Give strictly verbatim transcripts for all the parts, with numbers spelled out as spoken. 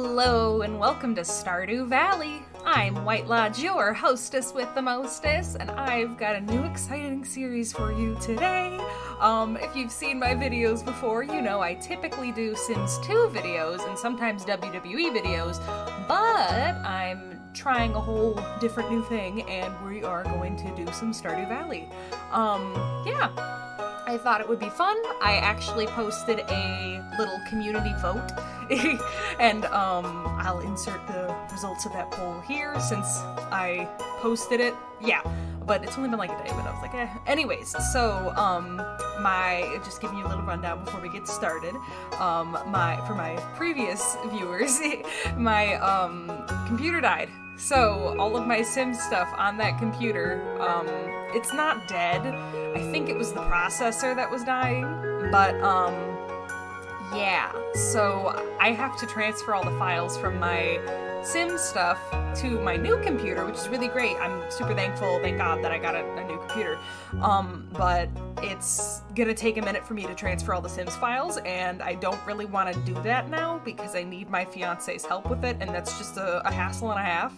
Hello and welcome to Stardew Valley. I'm White-Lodge, your hostess with the mostess, and I've got a new exciting series for you today. Um, if you've seen my videos before, you know I typically do Sims two videos and sometimes W W E videos, but I'm trying a whole different new thing and we are going to do some Stardew Valley. Um, yeah. I thought it would be fun. I actually posted a little community vote and um, I'll insert the results of that poll here since I posted it. Yeah, but it's only been like a day, but I was like, eh. Anyways, so um, my, just giving you a little rundown before we get started, um, my, for my previous viewers, my um, computer died. So all of my Sims stuff on that computer, um, it's not dead. I think it was the processor that was dying, but um, yeah. So I have to transfer all the files from my Sims stuff to my new computer, which is really great. I'm super thankful, thank God, that I got a, a new computer. Um, but it's gonna take a minute for me to transfer all the Sims files, and I don't really want to do that now because I need my fiance's help with it, and that's just a, a hassle and a half.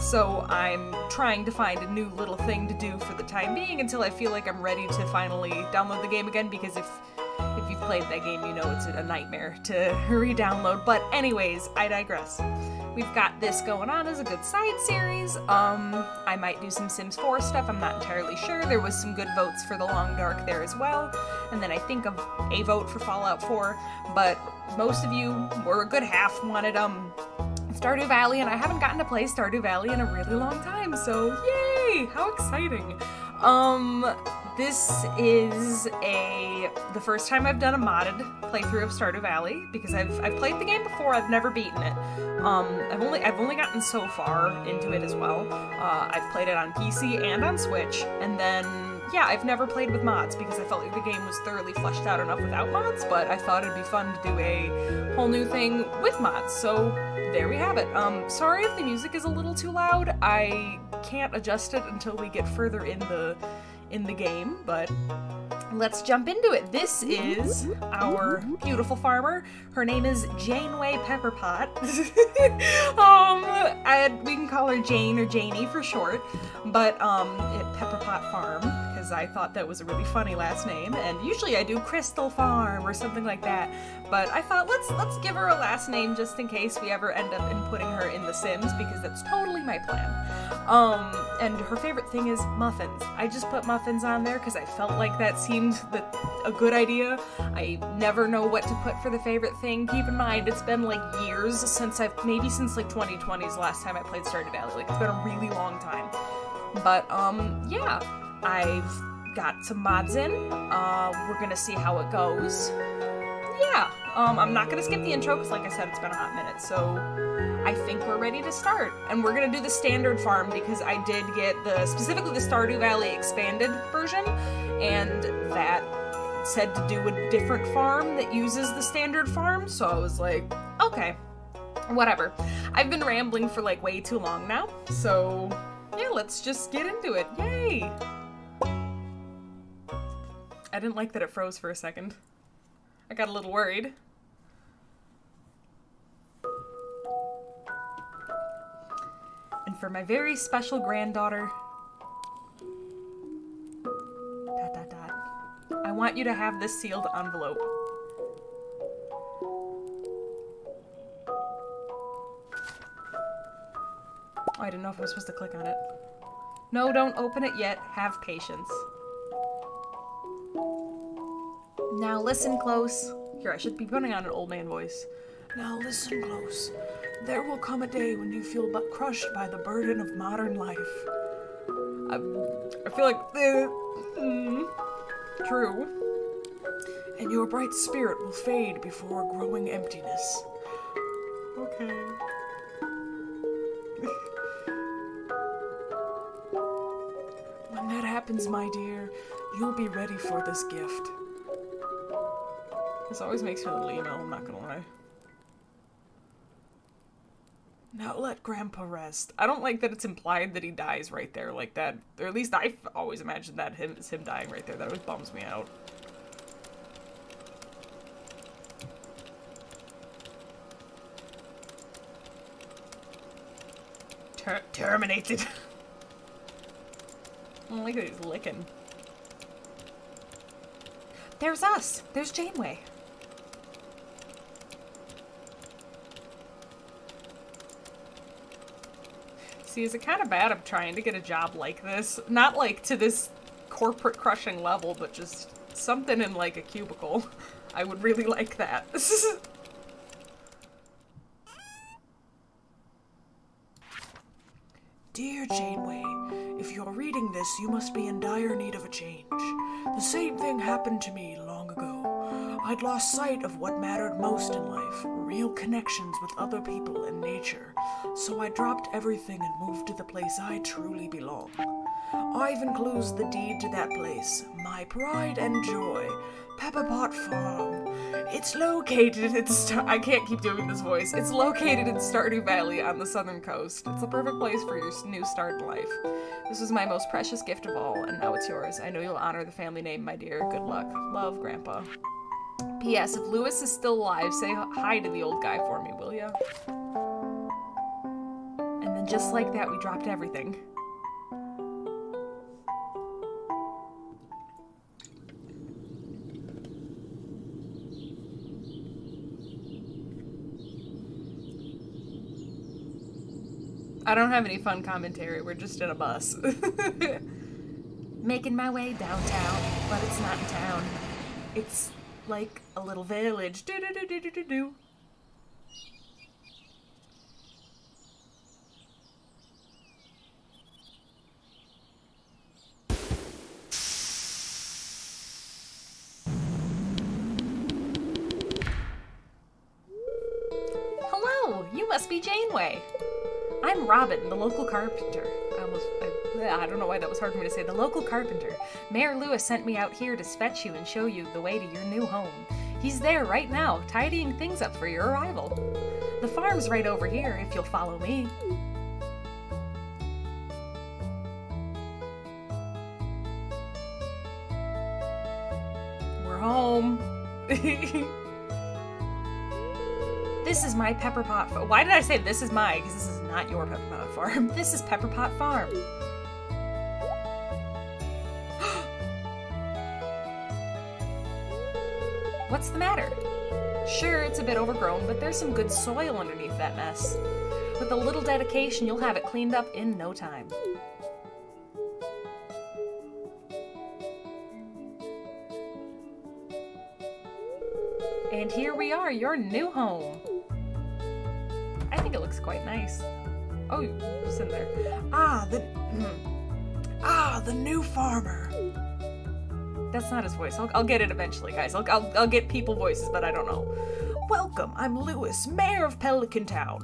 So I'm trying to find a new little thing to do for the time being until I feel like I'm ready to finally download the game again, because if if you've played that game, you know it's a nightmare to re-download. But anyways, I digress. We've got this going on as a good side series. Um, I might do some Sims four stuff, I'm not entirely sure. There was some good votes for The Long Dark there as well. And then I think of a vote for Fallout four, but most of you, or a good half, wanted um, Stardew Valley, and I haven't gotten to play Stardew Valley in a really long time, so yay! How exciting! Um, this is a, the first time I've done a modded playthrough of Stardew Valley, because I've, I've played the game before, I've never beaten it. Um, I've only, I've only gotten so far into it as well. Uh, I've played it on P C and on Switch, and then, yeah, I've never played with mods, because I felt like the game was thoroughly fleshed out enough without mods, but I thought it'd be fun to do a whole new thing with mods, so there we have it. Um, sorry if the music is a little too loud. I can't adjust it until we get further in the in the game, but let's jump into it. This is our beautiful farmer. Her name is Janeway Pepperpot. um, I, we can call her Jane or Janie for short, but um, at Pepperpot Farm, because I thought that was a really funny last name, and usually I do Crystal Farm or something like that, but I thought let's let's give her a last name just in case we ever end up inputting her in The Sims, because that's totally my plan. Um, and her favorite thing is muffins. I just put muffins on there because I felt like that seemed The, a good idea. I never know what to put for the favorite thing. Keep in mind, it's been like years since I've, maybe since like twenty twenty is the last time I played Stardew Valley. Like, it's been a really long time. But, um, yeah. I've got some mods in. Uh, we're gonna see how it goes. Yeah. Um, I'm not gonna skip the intro because, like I said, it's been a hot minute, so I think we're ready to start. And we're gonna do the standard farm because I did get the, specifically the Stardew Valley Expanded version, and that said to do a different farm that uses the standard farm, so I was like, okay, whatever. I've been rambling for like way too long now, so yeah, let's just get into it. Yay! I didn't like that it froze for a second. I got a little worried. And for my very special granddaughter, dot dot dot, I want you to have this sealed envelope. Oh, I didn't know if I was supposed to click on it. No, don't open it yet. Have patience. Now listen close. Here, I should be putting on an old man voice. Now listen close. There will come a day when you feel but crushed by the burden of modern life. I, I feel like... Uh, mm, true. And your bright spirit will fade before growing emptiness. Okay. When that happens, my dear, you'll be ready for this gift. This always makes me a little emo, I'm not gonna lie. Now let Grandpa rest. I don't like that it's implied that he dies right there like that. Or at least I've always imagined that him, it's him dying right there. That always bums me out. Ter terminated. Look at he's licking. There's us. There's Janeway. See, is it kind of bad I'm trying to get a job like this? Not like to this corporate crushing level, but just something in like a cubicle. I would really like that. Dear Janeway, if you're reading this, you must be in dire need of a change. The same thing happened to me long ago. I'd lost sight of what mattered most in life, real connections with other people and nature. So I dropped everything and moved to the place I truly belong. I've enclosed the deed to that place, my pride and joy, Pepperpot Farm. It's located in Star- I can't keep doing this voice. It's located in Stardew Valley on the southern coast. It's the perfect place for your new start in life. This was my most precious gift of all, and now it's yours. I know you'll honor the family name, my dear. Good luck. Love, Grandpa. P S If Lewis is still alive, say hi to the old guy for me, will ya? And then just like that, we dropped everything. I don't have any fun commentary, we're just in a bus. Making my way downtown, but it's not in town. It's like a little village. Do do do do do do do. Hello, you must be Janeway. I'm Robin, the local carpenter. I almost, I, I don't know why that was hard for me to say. The local carpenter. Mayor Lewis sent me out here to fetch you and show you the way to your new home. He's there right now, tidying things up for your arrival. The farm's right over here, if you'll follow me. We're home. This is my Pepperpot farm. Why did I say this is my? Because this is not your Pepperpot farm. This is Pepperpot Farm. What's the matter? Sure, it's a bit overgrown, but there's some good soil underneath that mess. With a little dedication, you'll have it cleaned up in no time. And here we are, your new home. I think it looks quite nice. Oh, it's in there. Ah, the ah, the new farmer. That's not his voice. I'll, I'll get it eventually, guys. I'll, I'll I'll get people voices, but I don't know. Welcome. I'm Lewis, mayor of Pelican Town.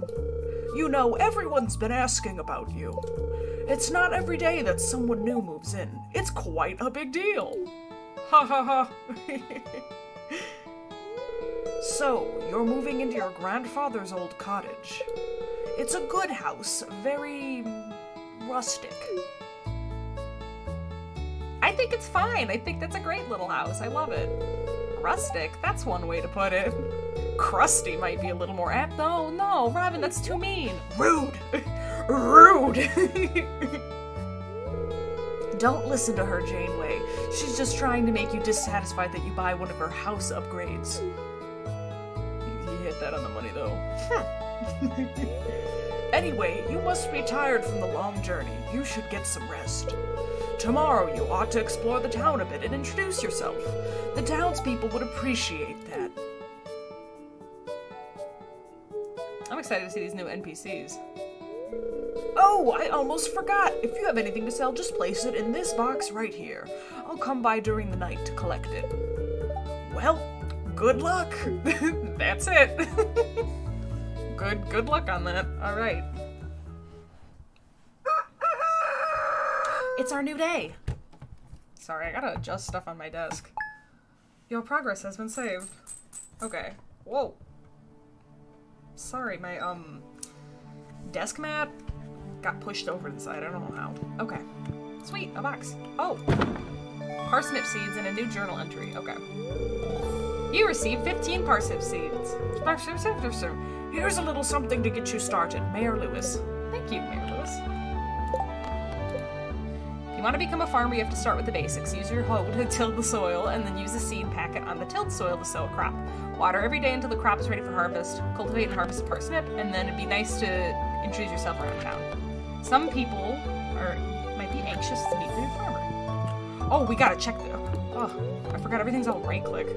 You know, everyone's been asking about you. It's not every day that someone new moves in. It's quite a big deal. Ha ha ha. So, you're moving into your grandfather's old cottage. It's a good house, very rustic. I think it's fine. I think that's a great little house. I love it. Rustic, that's one way to put it. Crusty might be a little more apt. No, no, Robin, that's too mean. Rude. Rude. Don't listen to her, Janeway. She's just trying to make you dissatisfied that you buy one of her house upgrades. That on the money though. Anyway, you must be tired from the long journey. You should get some rest. Tomorrow you ought to explore the town a bit and introduce yourself. The townspeople would appreciate that. I'm excited to see these new N P Cs. Oh, I almost forgot. If you have anything to sell, just place it in this box right here. I'll come by during the night to collect it. Well, good luck. That's it. good good luck on that. All right. It's our new day. Sorry, I gotta adjust stuff on my desk. Your progress has been saved. Okay. Whoa. Sorry, my um desk mat got pushed over to the side. I don't know how. Okay. Sweet, a box. Oh. Parsnip seeds and a new journal entry. Okay. You received fifteen parsnip seeds. Here's a little something to get you started, Mayor Lewis. Thank you, Mary Louise. If you want to become a farmer, you have to start with the basics. Use your hoe to till the soil, and then use a seed packet on the tilled soil to sow a crop. Water every day until the crop is ready for harvest. Cultivate and harvest a parsnip, and then it'd be nice to introduce yourself around town. Some people are might be anxious to meet the new farmer. Oh, we gotta check the... Oh, I forgot everything's all right-click.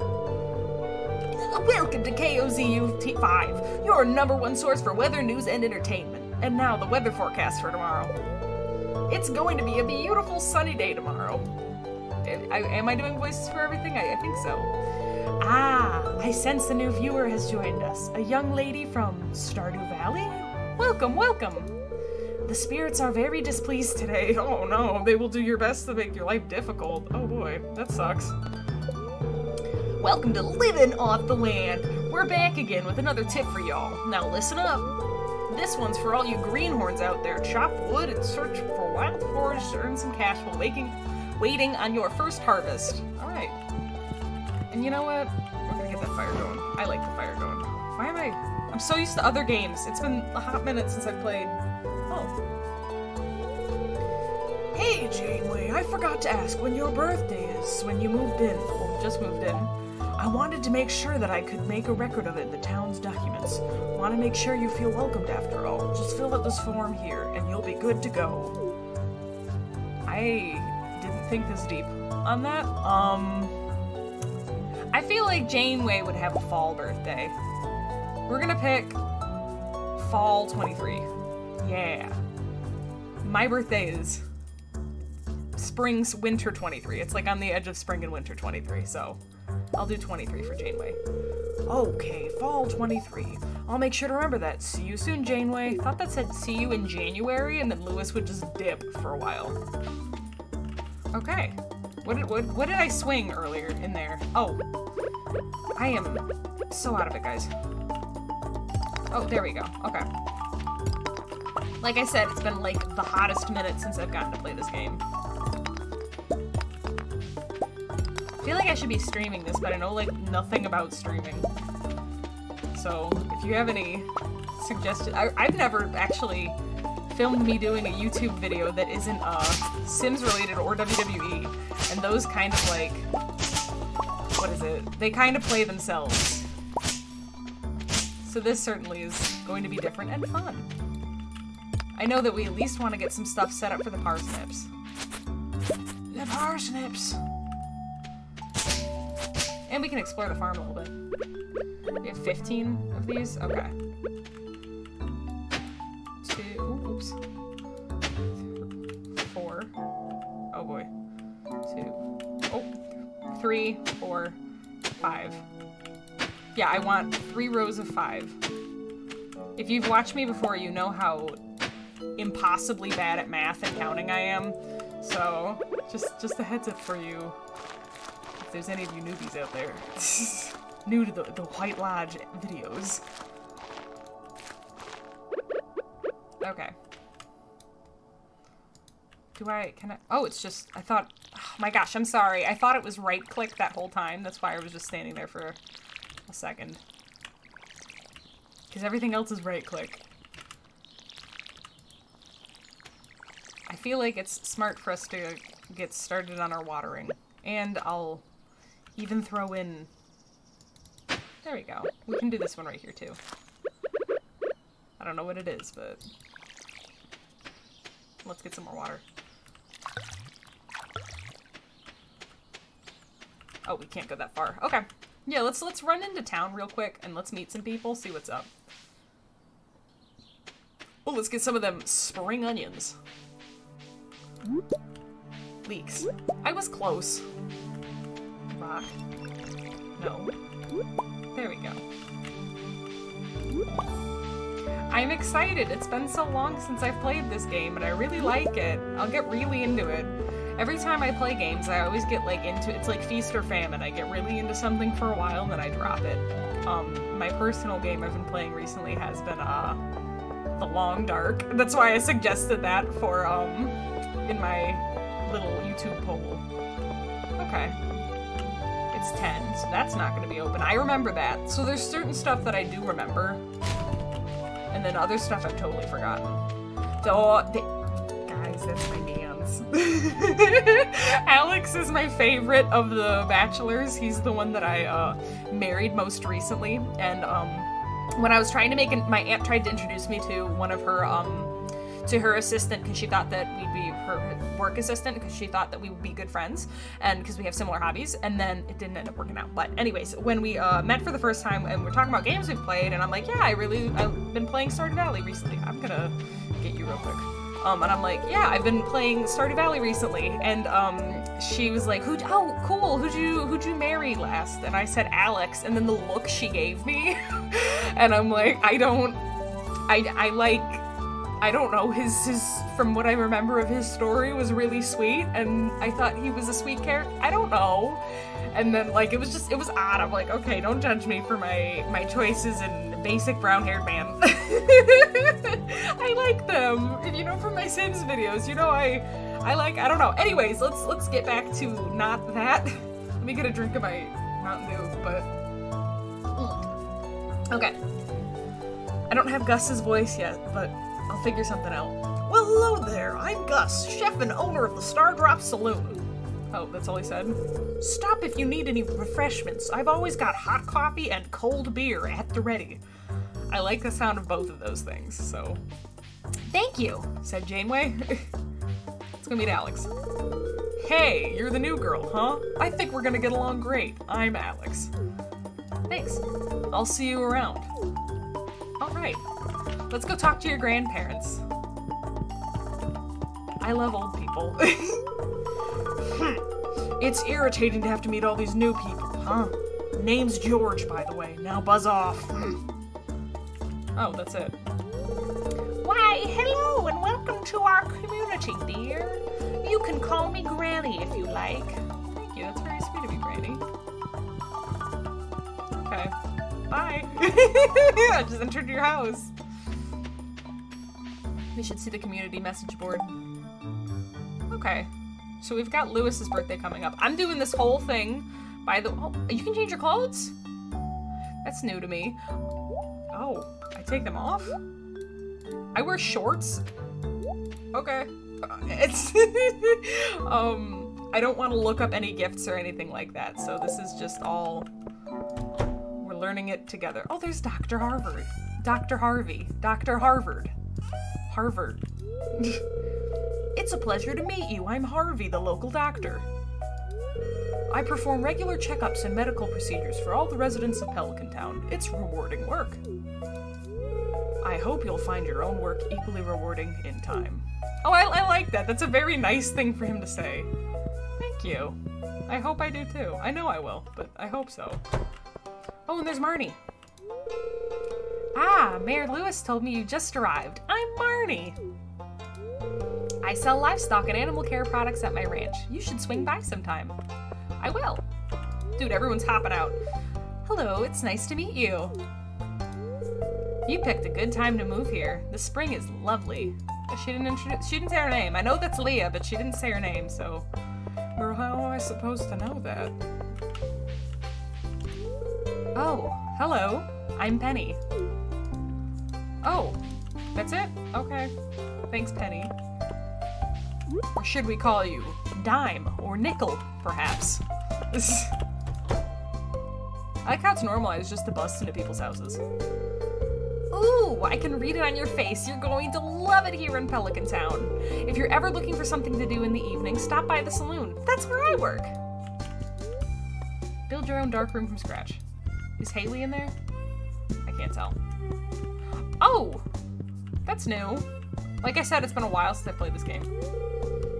Welcome to K O Z U five, your number one source for weather, news, and entertainment. And now the weather forecast for tomorrow. It's going to be a beautiful sunny day tomorrow. I, I, am I doing voices for everything? I, I think so. Ah, I sense a new viewer has joined us. A young lady from Stardew Valley? Welcome, welcome. The spirits are very displeased today. Oh no, they will do your best to make your life difficult. Oh boy, that sucks. Welcome to Living Off the Land. We're back again with another tip for y'all. Now listen up. This one's for all you greenhorns out there. Chop wood and search for wild forage to earn some cash while waiting, waiting on your first harvest. All right. And you know what? We're gonna get that fire going. I like the fire going. Why am I? I'm so used to other games. It's been a hot minute since I've played. Oh. Hey, Janeway. I forgot to ask when your birthday is. When you moved in. Well, just moved in. I wanted to make sure that I could make a record of it in the town's documents. Want to make sure you feel welcomed after all. Just fill out this form here, and you'll be good to go. I didn't think this deep on that. Um, I feel like Janeway would have a fall birthday. We're gonna pick fall twenty-three. Yeah. My birthday is spring's winter twenty-three. It's like on the edge of spring and winter twenty-three, so... I'll do twenty-three for Janeway. Okay, fall twenty-three. I'll make sure to remember that. See you soon, Janeway. Thought that said see you in January, and then Lewis would just dip for a while. Okay. What did, what, what did I swing earlier in there? Oh. I am so out of it, guys. Oh, there we go. Okay. Like I said, it's been like the hottest minute since I've gotten to play this game. I feel like I should be streaming this, but I know, like, nothing about streaming. So, if you have any suggestions... I, I've never actually filmed me doing a YouTube video that isn't, uh, Sims-related or W W E. And those kind of, like... What is it? They kind of play themselves. So this certainly is going to be different and fun. I know that we at least want to get some stuff set up for the parsnips. The parsnips! And we can explore the farm a little bit. We have fifteen of these? Okay. Two, oops. Four. Oh boy. Two. Oh. Three, four, five. Yeah, I want three rows of five. If you've watched me before, you know how impossibly bad at math and counting I am. So, just, just a heads up for you. If there's any of you newbies out there new to the, the White-Lodge videos. Okay. Do I, can I, oh, it's just, I thought, oh my gosh, I'm sorry. I thought it was right-click that whole time. That's why I was just standing there for a second. Because everything else is right-click. I feel like it's smart for us to get started on our watering. And I'll... even throw in... There we go. We can do this one right here, too. I don't know what it is, but... Let's get some more water. Oh, we can't go that far. Okay. Yeah, let's let's run into town real quick, and let's meet some people, see what's up. Oh, let's get some of them spring onions. Leeks. I was close. Rock. No. There we go. I'm excited. It's been so long since I've played this game, and I really like it. I'll get really into it. Every time I play games, I always get, like, into it. It's like feast or famine. I get really into something for a while, and then I drop it. Um, my personal game I've been playing recently has been, uh, The Long Dark. That's why I suggested that for, um, in my... little YouTube poll. Okay. It's ten, so that's not going to be open. I remember that. So there's certain stuff that I do remember, and then other stuff I've totally forgotten. Oh, they... guys, that's my man's. Alex is my favorite of the bachelors. He's the one that I uh, married most recently, and um, when I was trying to make, an... my aunt tried to introduce me to one of her, um, to her assistant, because she thought that we'd be her work assistant, because she thought that we would be good friends, and because we have similar hobbies, and then it didn't end up working out. But anyways, when we uh, met for the first time, and we're talking about games we've played, and I'm like, yeah, I really, I've been playing Stardew Valley recently. I'm gonna get you real quick. Um, and I'm like, yeah, I've been playing Stardew Valley recently, and um, she was like, who? Oh, cool. Who'd you, who'd you marry last? And I said Alex, and then the look she gave me, and I'm like, I don't, I, I like. I don't know, his, his, from what I remember of his story, was really sweet, and I thought he was a sweet character. I don't know. And then, like, it was just, it was odd. I'm like, okay, don't judge me for my, my choices and basic brown-haired man. I like them. If you know from my Sims videos, you know I, I like, I don't know. Anyways, let's, let's get back to not that. Let me get a drink of my Mountain Dew, but, mm. Okay. I don't have Gus's voice yet, but I'll figure something out. Well, hello there. I'm Gus, chef and owner of the Star Drop Saloon. Oh, that's all he said. Stop if you need any refreshments. I've always got hot coffee and cold beer at the ready. I like the sound of both of those things, so. Thank you, said Janeway. Let's go meet Alex. Hey, you're the new girl, huh? I think we're gonna get along great. I'm Alex. Thanks. I'll see you around. All right. Let's go talk to your grandparents. I love old people. It's irritating to have to meet all these new people, huh? Name's George, by the way. Now buzz off. Oh, that's it. Why, hello, and welcome to our community, dear. You can call me Granny if you like. Thank you, that's very sweet of you, Granny. Okay, bye. I just entered your house. We should see the community message board. Okay. So we've got Lewis's birthday coming up. I'm doing this whole thing by the- oh, you can change your clothes? That's new to me. Oh, I take them off? I wear shorts? Okay. It's- um, I don't want to look up any gifts or anything like that, so this is just all- we're learning it together. Oh, there's Doctor Harvard. Doctor Harvey. Doctor Harvard. Harvard. It's a pleasure to meet you. I'm Harvey, the local doctor. I perform regular checkups and medical procedures for all the residents of Pelican Town. It's rewarding work. I hope you'll find your own work equally rewarding in time. Oh, I, I like that. That's a very nice thing for him to say. Thank you. I hope I do too. I know I will, but I hope so. Oh, and there's Marnie. Ah, Mayor Lewis told me you just arrived. I'm Marnie. I sell livestock and animal care products at my ranch. You should swing by sometime. I will. Dude, everyone's hopping out. Hello, it's nice to meet you. You picked a good time to move here. The spring is lovely. She didn't introduce, she didn't say her name. I know that's Leah, but she didn't say her name, so... Well, how am I supposed to know that? Oh, hello. I'm Penny. Oh, that's it? Okay. Thanks, Penny. Or should we call you Dime or Nickel, perhaps? I like how it's normalized just to bust into people's houses. Ooh, I can read it on your face. You're going to love it here in Pelican Town. If you're ever looking for something to do in the evening, stop by the saloon. That's where I work. Build your own dark room from scratch. Is Haley in there? I can't tell. Oh! That's new. Like I said, it's been a while since I played this game.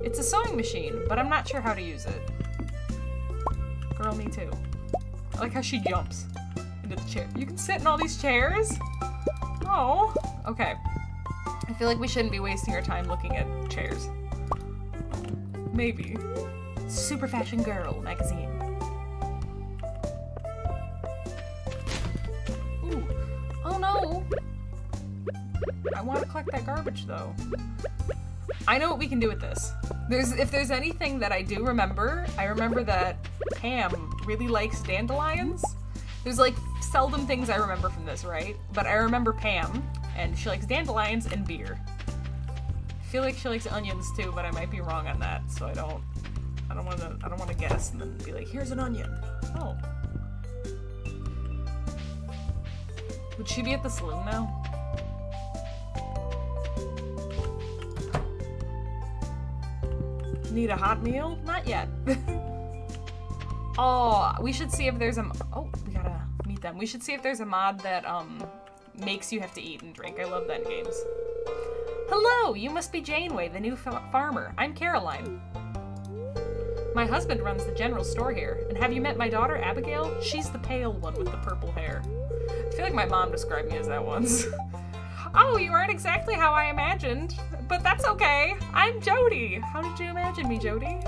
It's a sewing machine, but I'm not sure how to use it. Girl, me too. I like how she jumps into the chair. You can sit in all these chairs? Oh. Okay. I feel like we shouldn't be wasting our time looking at chairs. Maybe. Super Fashion Girl magazine. Ooh. Oh no! I want to collect that garbage, though. I know what we can do with this. There's, if there's anything that I do remember, I remember that Pam really likes dandelions. There's, like, seldom things I remember from this, right? But I remember Pam, and she likes dandelions and beer. feel like she likes onions too, but I might be wrong on that, so I don't I don't wanna I don't wanna guess and then be like, here's an onion. Oh. Would she be at the saloon now? Need a hot meal? Not yet. Oh, we should see if there's a... Oh, we gotta meet them. We should see if there's a mod that um makes you have to eat and drink. I love that in games. Hello! You must be Janeway, the new fa farmer. I'm Caroline. My husband runs the general store here. And have you met my daughter, Abigail? She's the pale one with the purple hair. I feel like my mom described me as that once. Oh, you aren't exactly how I imagined. But that's okay. I'm Jody. How did you imagine me, Jody?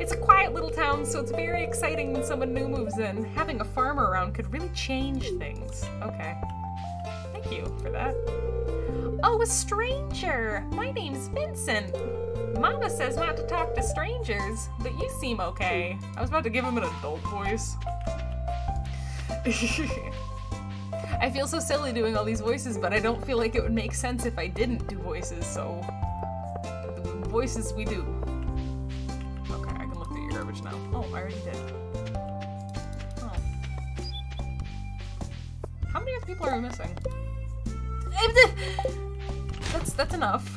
It's a quiet little town, so it's very exciting when someone new moves in. Having a farmer around could really change things. Okay. Thank you for that. Oh, a stranger! My name's Vincent. Mama says not to talk to strangers, but you seem okay. I was about to give him an adult voice. I feel so silly doing all these voices, but I don't feel like it would make sense if I didn't do voices, so... The voices we do. Okay, I can look through your garbage now. Oh, I already did. Oh. How many other people are we missing? That's, that's enough.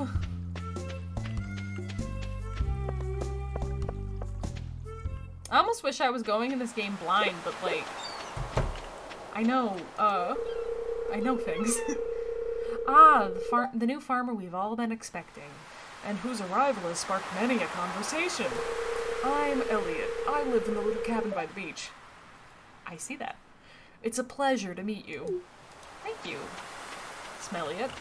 I almost wish I was going in this game blind, but like... I know, uh, I know things. Ah, the, far the new farmer we've all been expecting, and whose arrival has sparked many a conversation. I'm Elliot. I live in a little cabin by the beach. I see that. It's a pleasure to meet you. Thank you, Smelliot.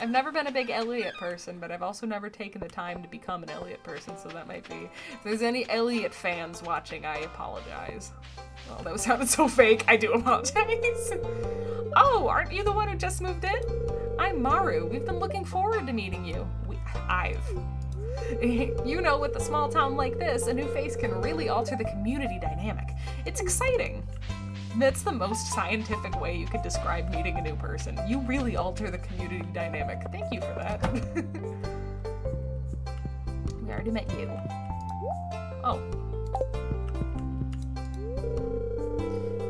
I've never been a big Elliot person, but I've also never taken the time to become an Elliot person, so that might be... If there's any Elliot fans watching, I apologize. Oh, that sounded so fake. I do apologize. Oh, aren't you the one who just moved in? I'm Maru. We've been looking forward to meeting you. We, I've. You know, with a small town like this, a new face can really alter the community dynamic. It's exciting. That's the most scientific way you could describe meeting a new person. You really alter the community dynamic. Thank you for that. We already met you. Oh.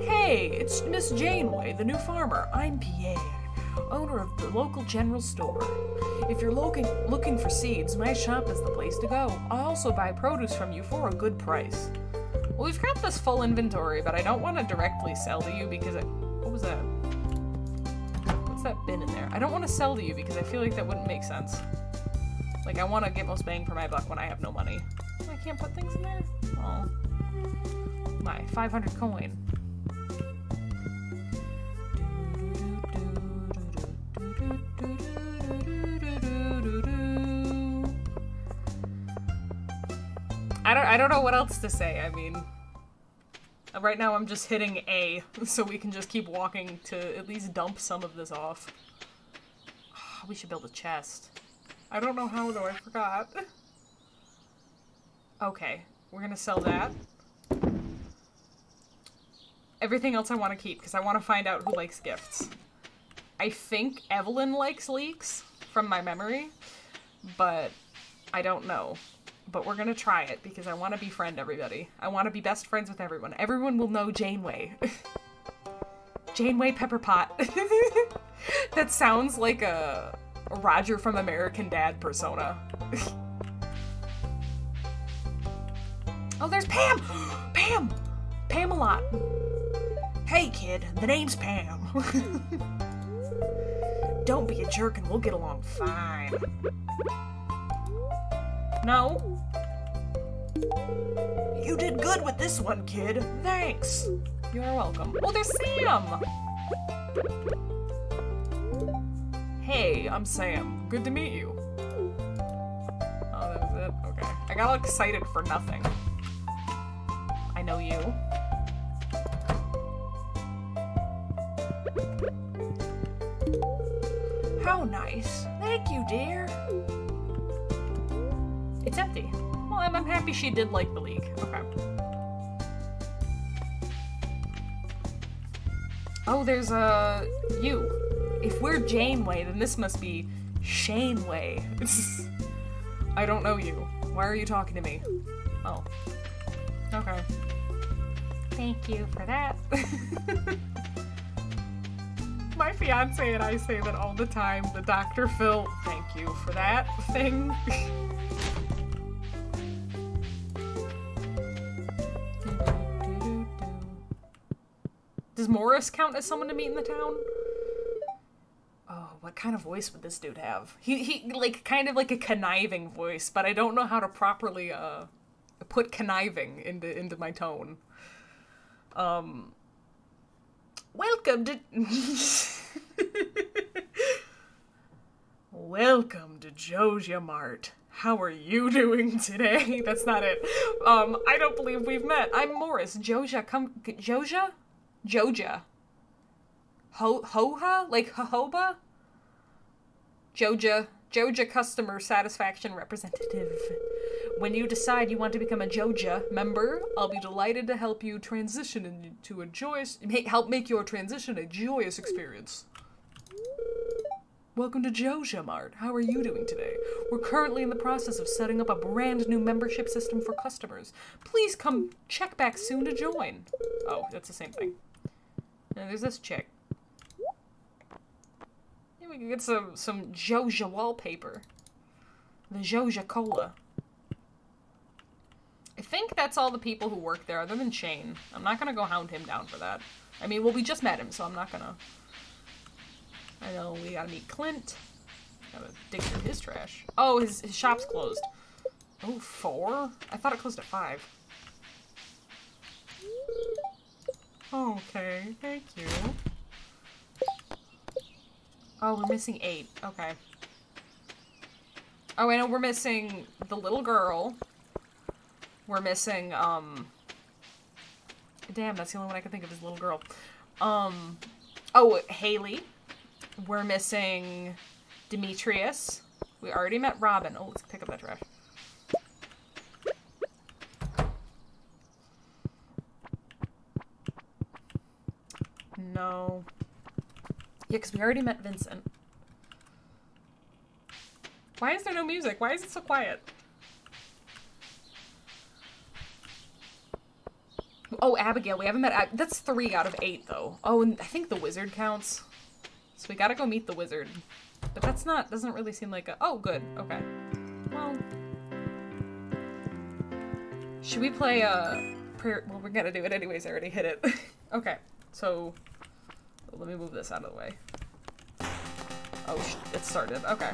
Hey, it's Miss Janeway, the new farmer. I'm Pierre, owner of the local general store. If you're looking looking for seeds, my shop is the place to go. I also buy produce from you for a good price. Well, we've got this full inventory, but I don't want to directly sell to you because I... What was that? What's that bin in there? I don't want to sell to you because I feel like that wouldn't make sense. Like, I want to get most bang for my buck when I have no money. I can't put things in there? Oh. My five hundred coin. I don't, I don't know what else to say. I mean, right now I'm just hitting A, so we can just keep walking to at least dump some of this off. Oh, we should build a chest. I don't know how though, I forgot. Okay, we're gonna sell that. Everything else I want to keep, because I want to find out who likes gifts. I think Evelyn likes leeks, from my memory, but I don't know. But we're gonna try it because I want to befriend everybody. I want to be best friends with everyone. Everyone will know Janeway. Janeway Pepperpot. That sounds like a Roger from American Dad persona. Oh, there's Pam! Pam! Pam-a-lot. Hey kid, the name's Pam. Don't be a jerk and we'll get along fine. No. You did good with this one, kid. Thanks. You're welcome. Oh, there's Sam! Hey, I'm Sam. Good to meet you. Oh, that was it? Okay. I got all excited for nothing. I know you. How nice. Thank you, dear. It's empty. Well, I'm, I'm happy she did like the league. Okay. Oh, there's a... Uh, you. If we're Janeway, then this must be Shaneway. I don't know you. Why are you talking to me? Oh. Okay. Thank you for that. My fiance and I say that all the time, the Doctor Phil, thank you for that thing. Does Morris count as someone to meet in the town? Oh, what kind of voice would this dude have? He, he like, kind of like a conniving voice, but I don't know how to properly uh, put conniving into, into my tone. Um... Welcome to... Welcome to Joja Mart. How are you doing today? That's not it. Um, I don't believe we've met. I'm Morris. Joja, come... Joja? Joja. Ho- Hoha? Like, Hohoba? Joja. Joja Customer Satisfaction Representative. When you decide you want to become a Joja member, I'll be delighted to help you transition into a joyous- help make your transition a joyous experience. Welcome to Joja Mart. How are you doing today? We're currently in the process of setting up a brand new membership system for customers. Please come check back soon to join. Oh, that's the same thing. Now there's this chick. Yeah, we can get some, some Joja wallpaper. The Joja Cola. I think that's all the people who work there, other than Shane. I'm not gonna go hound him down for that. I mean, well, we just met him, so I'm not gonna... I know, we gotta meet Clint. Gotta dig through his trash. Oh, his, his shop's closed. Oh, four? I thought it closed at five. Okay, thank you. Oh, we're missing eight. Okay. Oh, I know, we're missing the little girl. We're missing, um... damn, that's the only one I can think of is little girl. Um... Oh, Haley. We're missing... Demetrius. We already met Robin. Oh, let's pick up that trash. No. Yeah, because we already met Vincent. Why is there no music? Why is it so quiet? Oh, Abigail. We haven't met Ab- That's three out of eight, though. Oh, and I think the wizard counts. So we gotta go meet the wizard. But that's not- doesn't really seem like a- Oh, good. Okay. Well... should we play, uh... prayer- Well, we're gonna do it anyways. I already hit it. Okay. So... let me move this out of the way. Oh, sh- it started. Okay.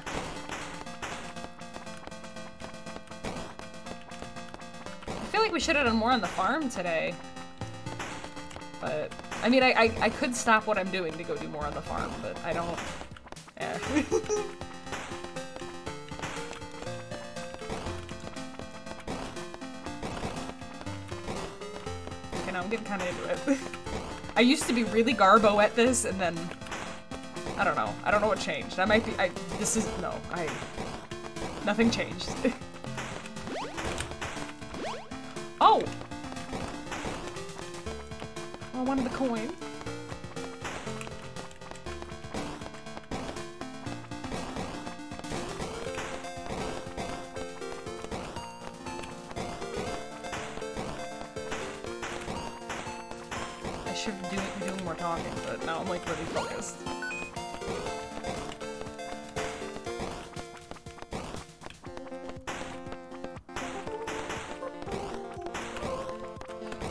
I feel like we should have done more on the farm today. But, I mean, I, I, I could stop what I'm doing to go do more on the farm, but I don't... eh. Okay, now I'm getting kind of into it. I used to be really garbo at this, and then... I don't know. I don't know what changed. I might be... I, this is... no. I... nothing changed. Oh! I wanted the coin. I should do, be doing more talking, but now I'm like really focused.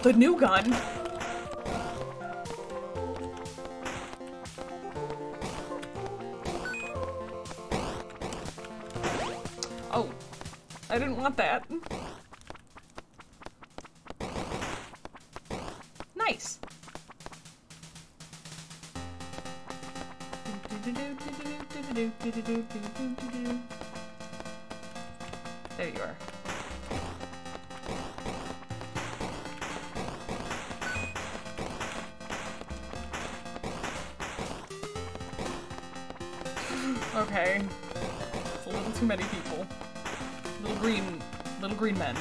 The new gun. Oh, I didn't want that. Nice. There you are. Okay. It's a little too many people. Little green... little green men.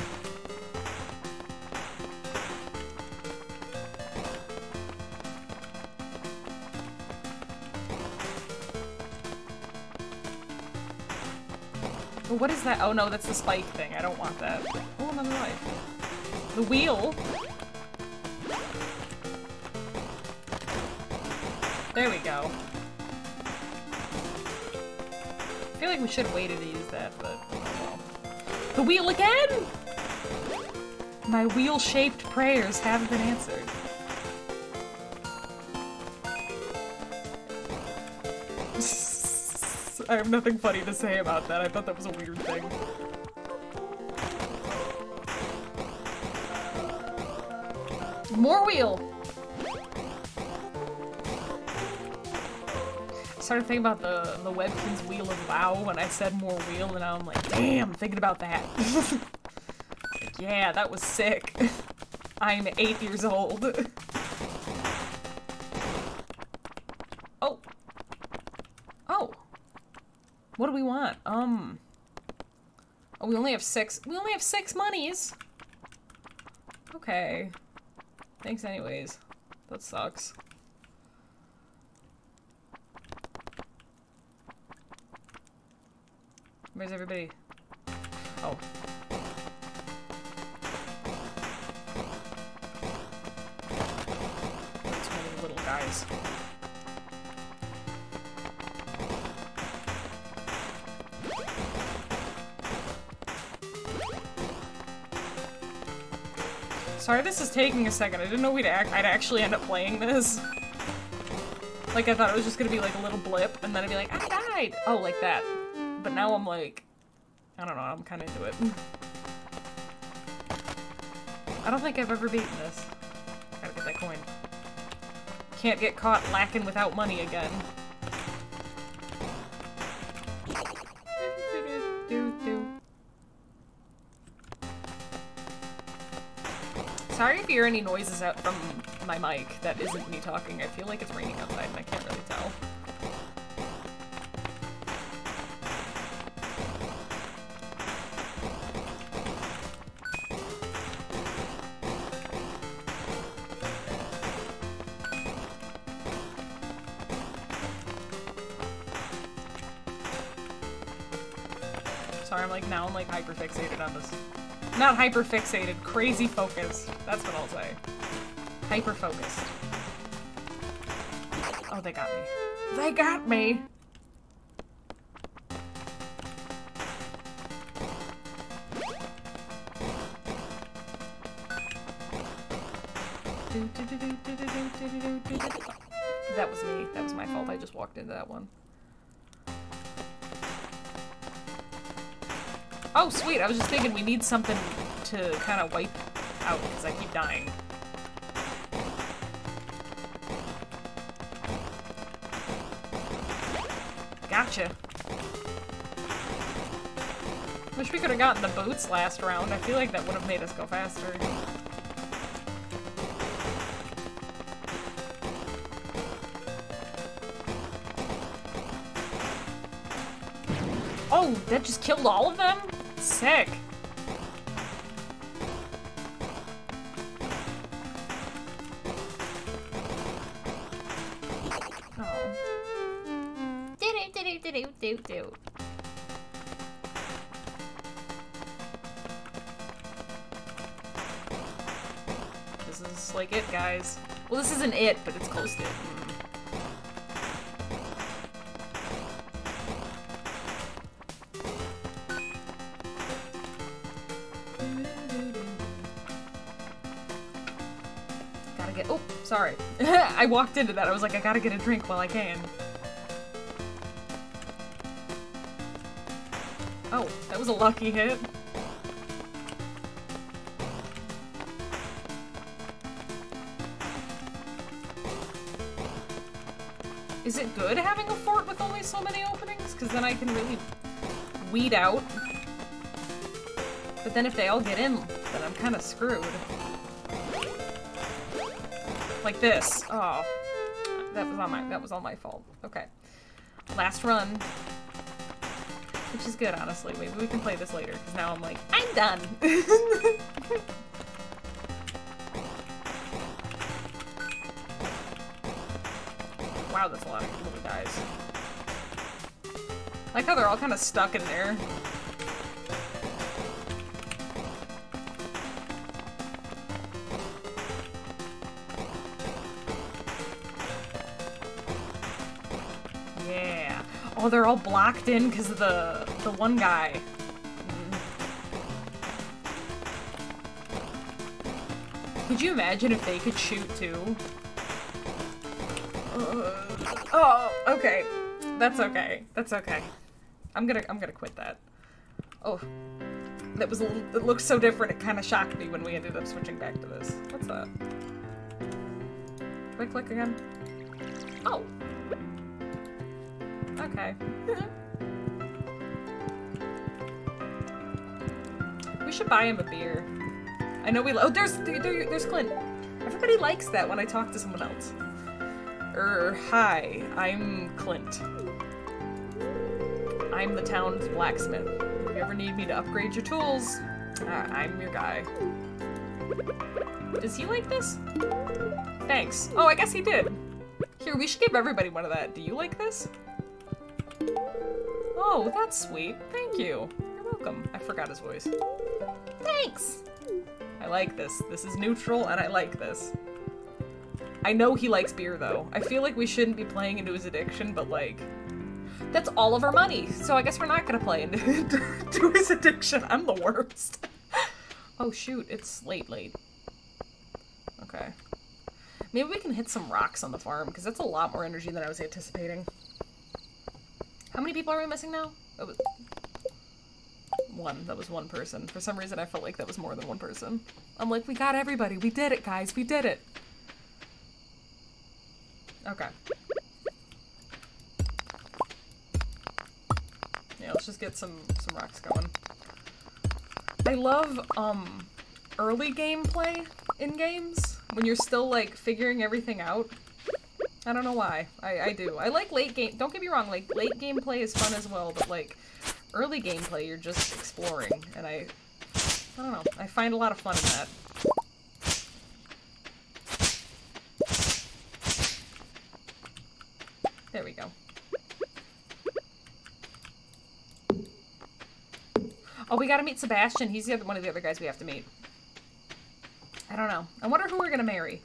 But what is that? Oh no, that's the spike thing. I don't want that. Oh, another life. The wheel. There we go. I feel like we should have waited to use that, but well. The wheel again! My wheel-shaped prayers have been answered. I have nothing funny to say about that. I thought that was a weird thing. More wheel! I started thinking about the, the Webkin's Wheel of WoW when I said more wheel, and now I'm like, damn, thinking about that. Like, yeah, that was sick. I'm eight years old. What do we want? Um. Oh, we only have six. We only have six monies! Okay. Thanks, anyways. That sucks. Where's everybody? Oh. That's one of the little guys. Sorry, this is taking a second. I didn't know we'd act- I'd actually end up playing this. Like, I thought it was just gonna be like a little blip, and then I'd be like, I died! Oh, like that. But now I'm like, I don't know, I'm kinda into it. I don't think I've ever beaten this. Gotta get that coin. Can't get caught lacking without money again. Sorry if you hear any noises out from my mic. That isn't me talking. I feel like it's raining outside and I can't really tell. Sorry, I'm like, now I'm like hyper-fixated on this. Not hyper-fixated, crazy focused. That's what I'll say. Hyper-focused. Oh, they got me. They got me! That was me. That was my fault. I just walked into that one. Oh, sweet! I was just thinking we need something to kind of wipe out, because I keep dying. Gotcha! Wish we could have gotten the boots last round. I feel like that would have made us go faster. Oh, that just killed all of them? Sick. Oh. Do do do do do do do. This is like it, guys. Well, this isn't it, but it's close to it. Sorry. I walked into that. I was like, I gotta get a drink while I can. Oh, that was a lucky hit. Is it good having a fort with only so many openings? Because then I can really weed out. But then if they all get in, then I'm kind of screwed. Like this. Oh, that was on my that was all my fault. Okay, last run, which is good, honestly. Maybe we can play this later because now I'm like, I'm done. Wow, that's a lot of little guys. I like how they're all kind of stuck in there. Yeah. Oh, they're all blocked in because of the, the one guy. Mm. Could you imagine if they could shoot too? Uh, oh, okay. That's okay. That's okay. I'm gonna I'm gonna quit that. Oh, that was a little, it looked so different. It kind of shocked me when we ended up switching back to this. What's that? Do I click again? Oh. Okay. We should buy him a beer. I know we. Oh, there's there, there's Clint. Everybody likes that when I talk to someone else. Er, hi. I'm Clint. I'm the town's blacksmith. If you ever need me to upgrade your tools, uh, I'm your guy. Does he like this? Thanks. Oh, I guess he did. Here, we should give everybody one of that. Do you like this? Oh, that's sweet. Thank you. You're welcome. I forgot his voice. Thanks! I like this. This is neutral, and I like this. I know he likes beer, though. I feel like we shouldn't be playing into his addiction, but like... That's all of our money, so I guess we're not gonna play into his addiction. I'm the worst. Oh shoot, it's late, late. Okay. Maybe we can hit some rocks on the farm, because that's a lot more energy than I was anticipating. How many people are we missing now? That was... One. That was one person. For some reason, I felt like that was more than one person. I'm like, we got everybody. We did it, guys. We did it. Okay. Yeah, let's just get some, some rocks going. I love, um, early gameplay in games, when you're still, like, figuring everything out. I don't know why. I, I do. I like late game- don't get me wrong, like, late gameplay is fun as well, but, like, early gameplay, you're just exploring, and I- I don't know. I find a lot of fun in that. There we go. Oh, we gotta meet Sebastian. He's the other, one of the other guys we have to meet. I don't know. I wonder who we're gonna marry.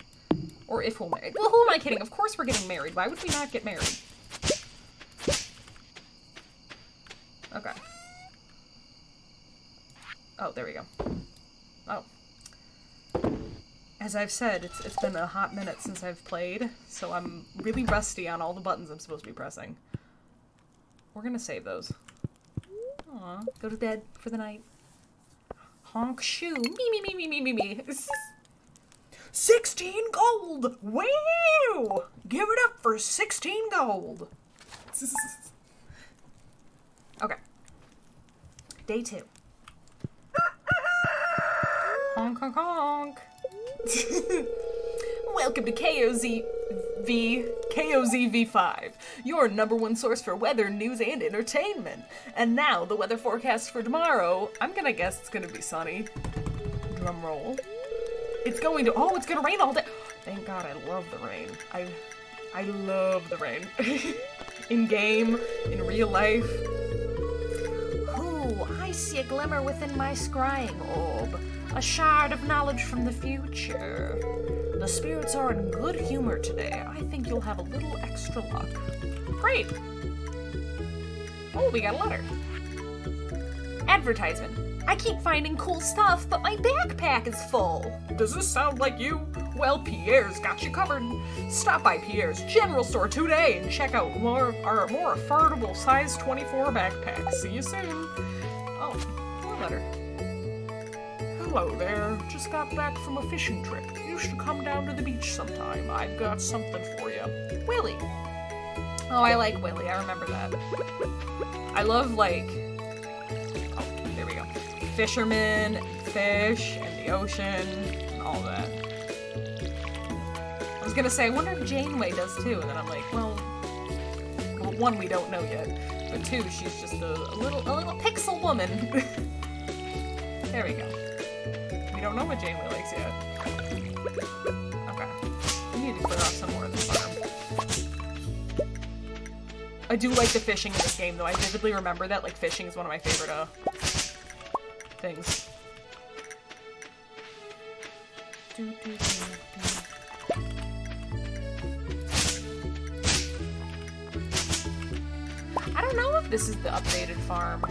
Or if we'll marry. Well, who am I kidding? Of course we're getting married. Why would we not get married? Okay. Oh, there we go. Oh. As I've said, it's, it's been a hot minute since I've played, so I'm really rusty on all the buttons I'm supposed to be pressing. We're gonna save those. Aw, go to bed for the night. Honk shoe. Me, me, me, me, me, me, me. sixteen gold! Wow! Give it up for sixteen gold! Okay. Day two. Honk, honk, honk. Welcome to K O Z V five, your number one source for weather, news, and entertainment. And now, the weather forecast for tomorrow. I'm gonna guess it's gonna be sunny. Drum roll. It's going to- oh, it's gonna rain all day! Thank God, I love the rain. I- I love the rain. In game, in real life. Ooh, I see a glimmer within my scrying orb. A shard of knowledge from the future. The spirits are in good humor today. I think you'll have a little extra luck. Great! Oh, we got a letter. Advertisement. I keep finding cool stuff, but my backpack is full. Does this sound like you? Well, Pierre's got you covered. Stop by Pierre's General Store today and check out more, our more affordable size twenty-four backpack. See you soon. Oh, more letter. Hello there. Just got back from a fishing trip. You should come down to the beach sometime. I've got something for you. Willy. Oh, I like Willy. I remember that. I love, like... Oh, there we go. Fishermen, fish, and the ocean, and all that. I was gonna say, I wonder if Janeway does too, and then I'm like, well... Well, one, we don't know yet. But two, she's just a, a little, a little pixel woman. There we go. I don't know what Janeway likes yet. Okay. We need to clear off some more of this farm. I do like the fishing in this game, though. I vividly remember that. Like, fishing is one of my favorite, uh, things. I don't know if this is the updated farm.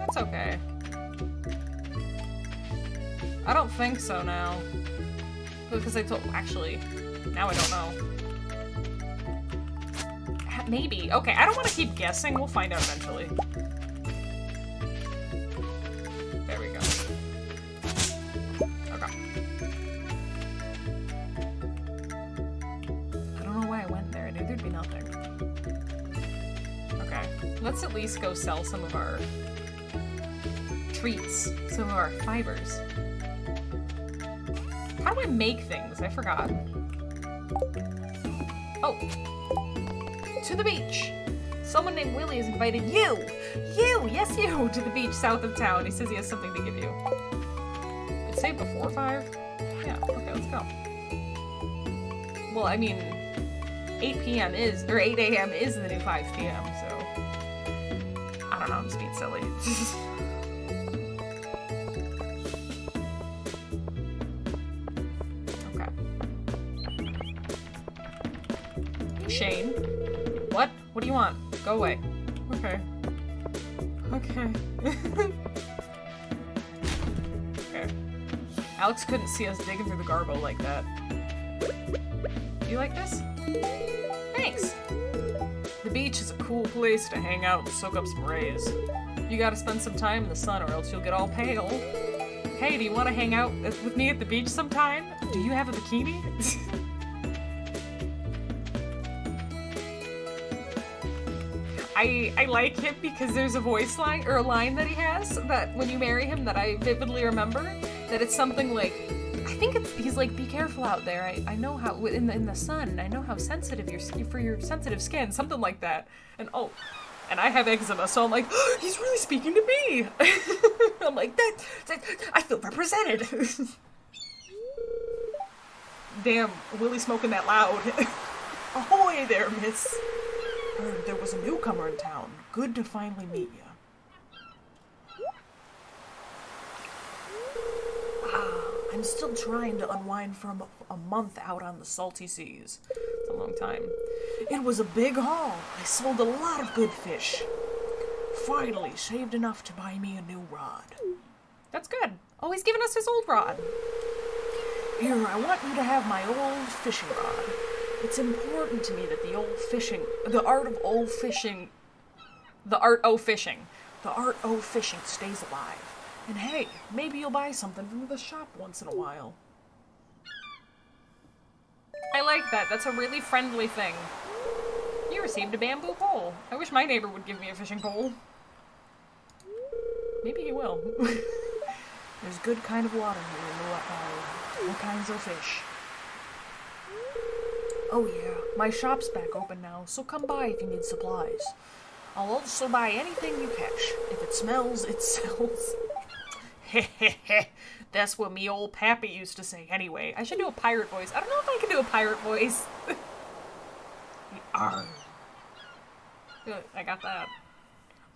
That's okay. I don't think so now. Because I told- actually, now I don't know. Maybe. Okay, I don't want to keep guessing. We'll find out eventually. There we go. Okay. I don't know why I went there. I knew there'd be nothing. Okay. Let's at least go sell some of our treats. Some of our fibers. How do I make things? I forgot. Oh! To the beach! Someone named Willie has invited you! You! Yes, you! To the beach south of town. He says he has something to give you. I'd say before five? Yeah, okay, let's go. Well, I mean, eight p m is, or eight a m is the new five p m, so... I don't know, I'm just being silly. Shane. What? What do you want? Go away. Okay. Okay. Okay. Alex couldn't see us digging through the garbo like that. You like this? Thanks! The beach is a cool place to hang out and soak up some rays. You gotta spend some time in the sun or else you'll get all pale. Hey, do you want to hang out with me at the beach sometime? Do you have a bikini? I, I like him because there's a voice line, or a line that he has, that when you marry him that I vividly remember, that it's something like, I think it's, he's like, be careful out there, I, I know how, in the, in the sun, I know how sensitive your skin, for your sensitive skin, something like that. And oh, and I have eczema, so I'm like, oh, he's really speaking to me! I'm like, that, that, I feel represented! Damn, Willie smoking that loud. Ahoy there, miss! There was a newcomer in town. Good to finally meet you. Ah, I'm still trying to unwind from a month out on the salty seas. It's a long time. It was a big haul. I sold a lot of good fish. Finally saved enough to buy me a new rod. That's good. Oh, he's giving us his old rod. Here, I want you to have my old fishing rod. It's important to me that the old fishing, the art of old fishing, the art o' fishing, the art o' fishing stays alive. And hey, maybe you'll buy something from the shop once in a while. I like that. That's a really friendly thing. You received a bamboo pole. I wish my neighbor would give me a fishing pole. Maybe he will. There's good kind of water here. All kinds of fish. Oh yeah, my shop's back open now, so come by if you need supplies. I'll also buy anything you catch. If it smells, it sells. Heh. That's what me old pappy used to say anyway. I should do a pirate voice. I don't know if I can do a pirate voice. Arr. I got that.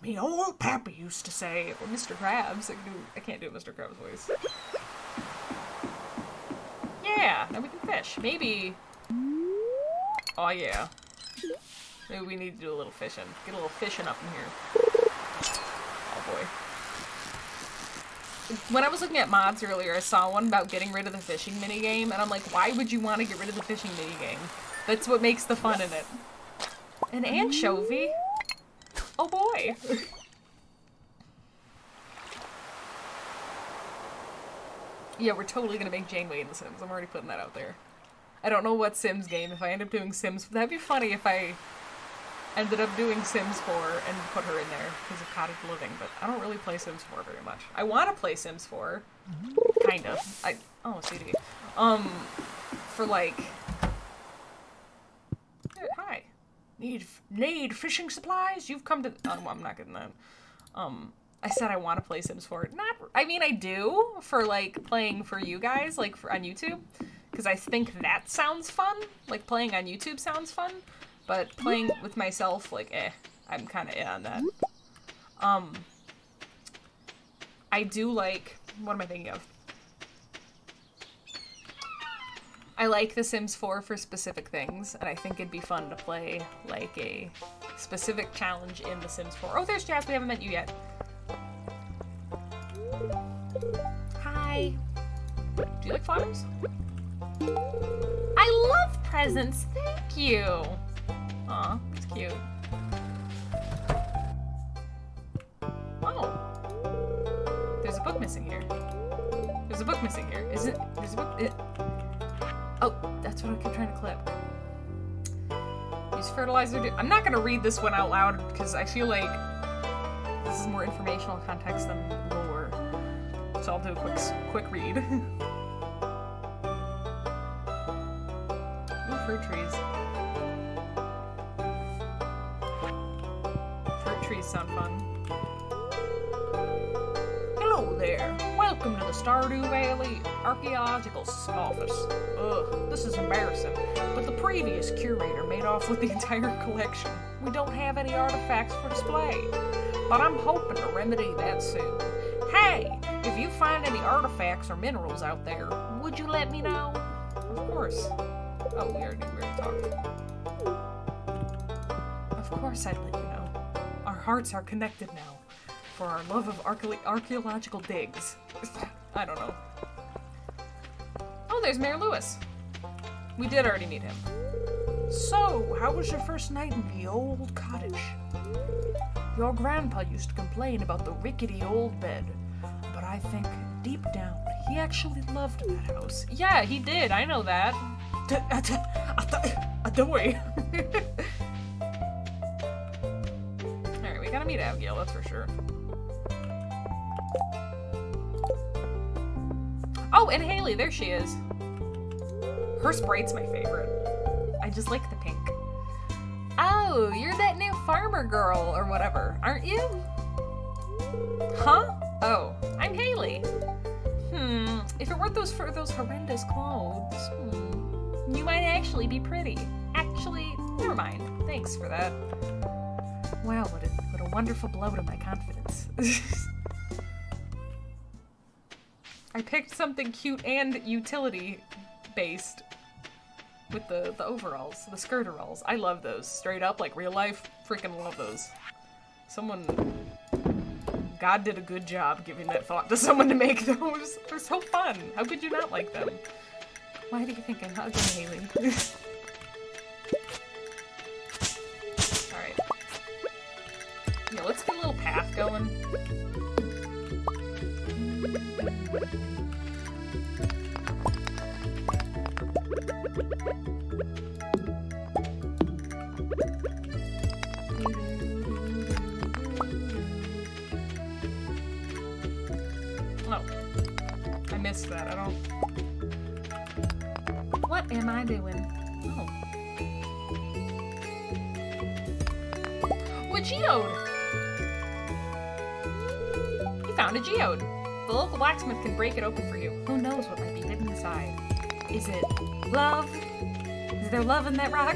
Me old pappy used to say, or Mister Krabs. I, can do, I can't do a Mister Krabs voice. Yeah, now we can fish. Maybe... Oh yeah. Maybe we need to do a little fishing. Get a little fishing up in here. Oh boy. When I was looking at mods earlier, I saw one about getting rid of the fishing minigame, and I'm like, why would you want to get rid of the fishing minigame? That's what makes the fun in it. An anchovy? Oh boy! Yeah, we're totally gonna make Janeway in The Sims. I'm already putting that out there. I don't know what Sims game, if I end up doing Sims, that'd be funny if I ended up doing Sims four and put her in there because of cottage living, but I don't really play Sims four very much. I want to play Sims four, kind of. I, oh, C D. Um, for like, hi, need, need fishing supplies? You've come to, oh, I'm not getting that. Um, I said I want to play Sims four. Not, I mean, I do for like playing for you guys, like for, on YouTube. Because I think that sounds fun. Like, playing on YouTube sounds fun. But playing with myself, like, eh. I'm kind of eh on that. Um. I do like... What am I thinking of? I like The Sims four for specific things, and I think it'd be fun to play like a specific challenge in The Sims four. Oh, there's Jazz, we haven't met you yet. Hi. Do you like flowers? I love presents, thank you. Aw, that's cute. Oh. There's a book missing here. There's a book missing here. Is it? There's a book. It, oh, that's what I keep trying to clip. Use fertilizer to. I'm not gonna read this one out loud because I feel like this is more informational context than lore. So I'll do a quick, quick read. Ooh, fruit trees. Fruit trees sound fun. Hello there. Welcome to the Stardew Valley Archaeological Office. Ugh, this is embarrassing, but the previous curator made off with the entire collection. We don't have any artifacts for display, but I'm hoping to remedy that soon. Hey, if you find any artifacts or minerals out there, would you let me know? Of course. Oh, we already, we already talked. Of course I'd let you know. Our hearts are connected now. For our love of archaeological digs. I don't know. Oh, there's Mayor Lewis. We did already meet him. So, how was your first night in the old cottage? Your grandpa used to complain about the rickety old bed, but I think deep down he actually loved that house. Yeah, he did. I know that. Don't worry. Alright, we gotta meet Abigail, that's for sure. Oh, and Haley, there she is. Her sprite's my favorite. I just like the pink. Oh, you're that new farmer girl or whatever, aren't you? Huh? Oh, I'm Haley. Hmm, if it weren't those for those horrendous clothes, hmm, you might actually be pretty. Actually, never mind. Thanks for that. Wow, what a, what a wonderful blow to my confidence. I picked something cute and utility-based with the, the overalls, the skirteralls. I love those. Straight up, like real life, freaking love those. Someone... God did a good job giving that thought to someone to make those. They're so fun. How could you not like them? Why do you think I'm hugging Haley? Alright. Yeah, let's get a little path going. Oh, I missed that. I don't. What am I doing? Oh. What geode? He found a geode. The local blacksmith can break it open for you. Who knows what might be hidden inside? Is it love? Is there love in that rock?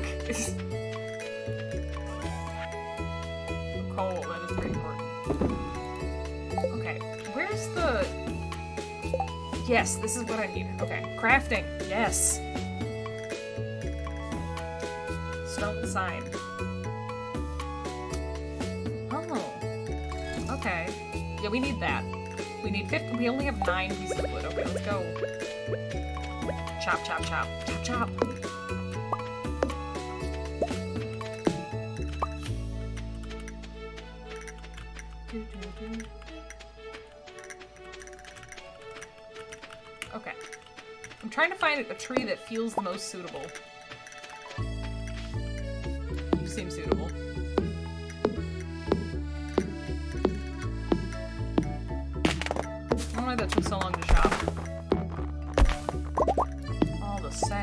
Coal, that is pretty important. Okay, where's the... Yes, this is what I need. Okay, crafting, yes. Stone sign. Oh, okay. Yeah, we need that. We need fifty. We only have nine pieces of wood. Okay, let's go. Chop, chop, chop, chop, chop. Okay. I'm trying to find a tree that feels the most suitable. You seem suitable. That took so long to shop. All the sap. I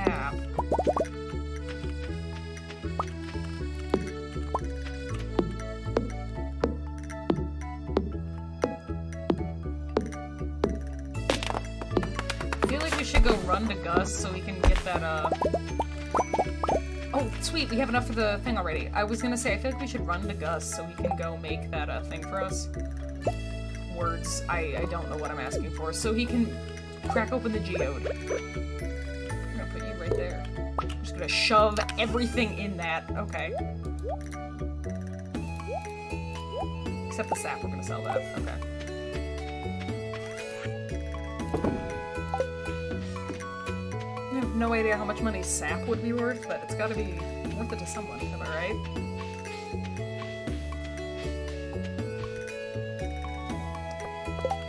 feel like we should go run to Gus so we can get that, uh... Oh, sweet, we have enough for the thing already. I was gonna say, I feel like we should run to Gus so we can go make that, uh, thing for us. Words. I, I don't know what I'm asking for. So he can crack open the geode. I'm gonna put you right right there. I'm just gonna shove everything in that. Okay. Except the sap, we're gonna sell that. Okay. I have no idea how much money sap would be worth, but it's gotta be worth it to someone, am I right?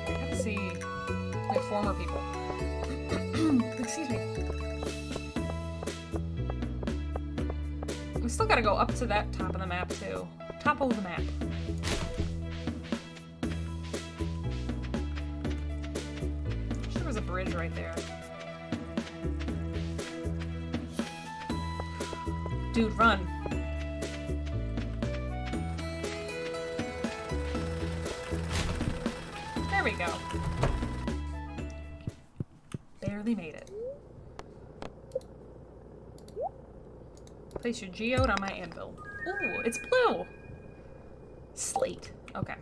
I gotta see my former people. Excuse me. We still gotta go up to that top of the map, too. Top of the map. Bridge right there. Dude, run. There we go. Barely made it. Place your geode on my anvil. Ooh, it's blue! Slate. Okay.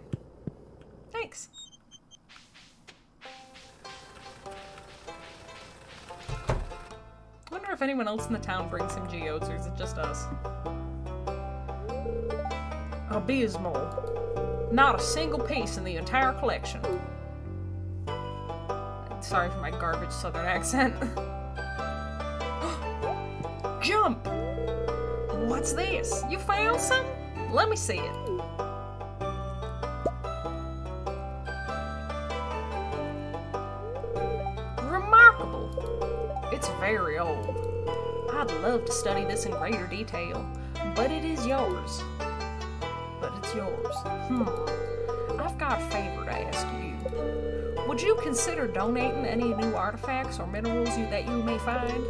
Thanks. I wonder if anyone else in the town brings some geodes, or is it just us? Abysmal. Not a single piece in the entire collection. Sorry for my garbage southern accent. Jump! What's this? You found some? Let me see it. Very old. I'd love to study this in greater detail, but it is yours. But it's yours. Hmm. I've got a favor to ask you. Would you consider donating any new artifacts or minerals you, that you may find?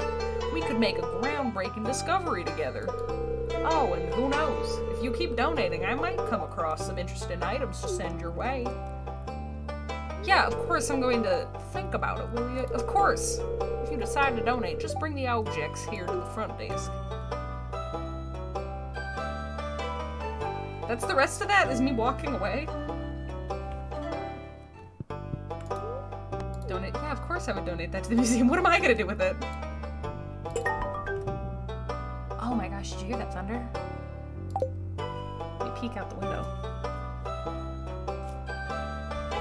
We could make a groundbreaking discovery together. Oh, and who knows? If you keep donating, I might come across some interesting items to send your way. Yeah, of course I'm going to think about it, will you? Of course. If you decide to donate, just bring the objects here to the front desk. That's the rest of that? Is me walking away? Donate? Yeah, of course I would donate that to the museum. What am I gonna do with it? Oh my gosh, did you hear that thunder? Let me peek out the window.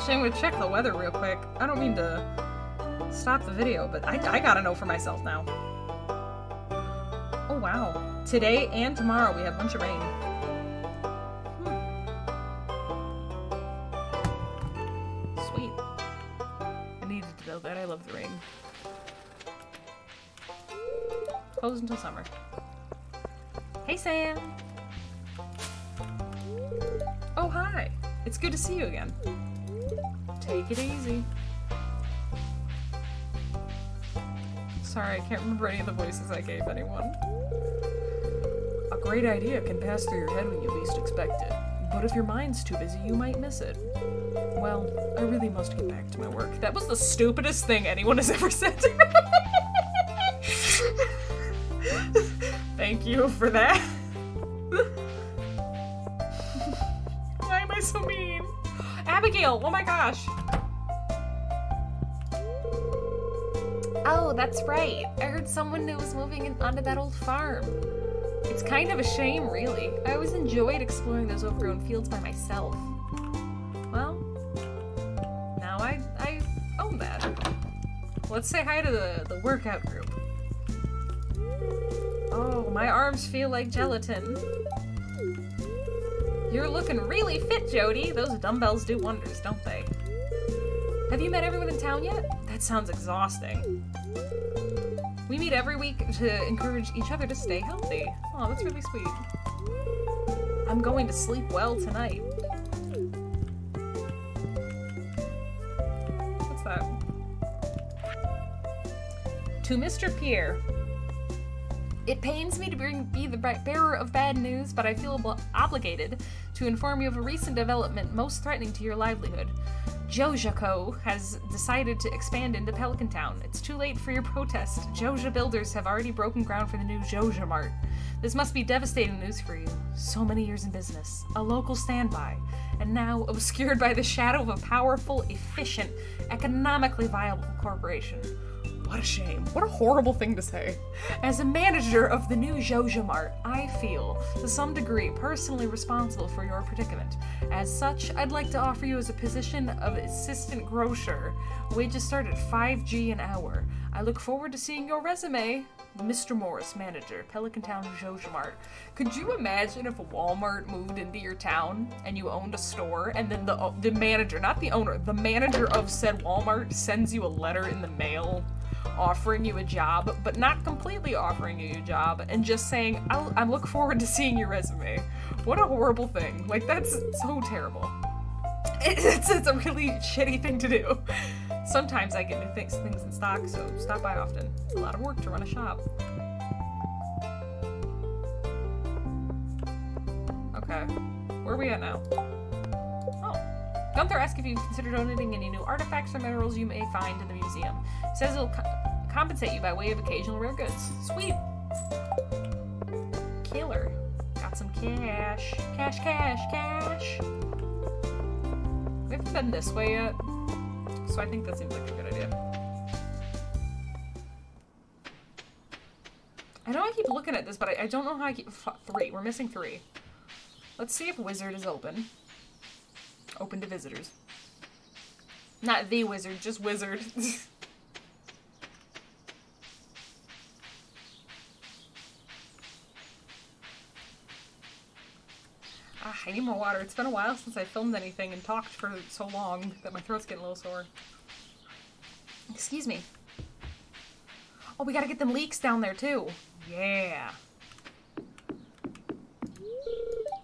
I'm gonna check the weather real quick. I don't mean to stop the video, but I, I gotta know for myself now. Oh wow. Today and tomorrow we have a bunch of rain. Hmm. Sweet. I needed to know that. I love the rain. Closed until summer. Hey Sam! Oh hi! It's good to see you again. Take it easy. Sorry, I can't remember any of the voices I gave anyone. A great idea can pass through your head when you least expect it, but if your mind's too busy, you might miss it. Well, I really must get back to my work. That was the stupidest thing anyone has ever said to me. Thank you for that. Why am I so mean? Abigail! Oh my gosh! Oh, that's right. I heard someone who was moving in onto that old farm. It's kind of a shame, really. I always enjoyed exploring those overgrown fields by myself. Well, now I, I own that. Let's say hi to the, the workout group. Oh, my arms feel like gelatin. You're looking really fit, Jody. Those dumbbells do wonders, don't they? Have you met everyone in town yet? That sounds exhausting. We meet every week to encourage each other to stay healthy. Oh, that's really sweet. I'm going to sleep well tonight. What's that? To Mister Pierre. It pains me to be the bearer of bad news, but I feel ob obligated to inform you of a recent development most threatening to your livelihood. Joja Co. has decided to expand into Pelican Town. It's too late for your protest. Joja builders have already broken ground for the new Joja Mart. This must be devastating news for you. So many years in business, a local standby, and now obscured by the shadow of a powerful, efficient, economically viable corporation. What a shame. What a horrible thing to say. As a manager of the new Joja Mart, I feel, to some degree, personally responsible for your predicament. As such, I'd like to offer you as a position of assistant grocer. Wages start at five G an hour. I look forward to seeing your resume. Mister Morris, manager, Pelican Town Joja Mart. Could you imagine if a Walmart moved into your town and you owned a store, and then the the manager, not the owner, the manager of said Walmart sends you a letter in the mail offering you a job, but not completely offering you a job, and just saying, I'll, I look forward to seeing your resume. What a horrible thing. Like, that's so terrible. It, it's, it's a really shitty thing to do. Sometimes I get new things, things in stock, so stop by often. It's a lot of work to run a shop. Okay. Where are we at now? Oh. Gunther asks if you consider donating any new artifacts or minerals you may find in the museum. Says it'll co compensate you by way of occasional rare goods. Sweet! Killer. Got some cash. Cash, cash, cash! We haven't been this way yet. So I think that seems like a good idea. I know I keep looking at this, but I, I don't know how I keep... F three. We're missing three. Let's see if Wizard is open. Open to visitors. Not the Wizard, just Wizard. Ah, I need more water. It's been a while since I filmed anything and talked for so long that my throat's getting a little sore. Excuse me. Oh, we gotta get them leeks down there too. Yeah.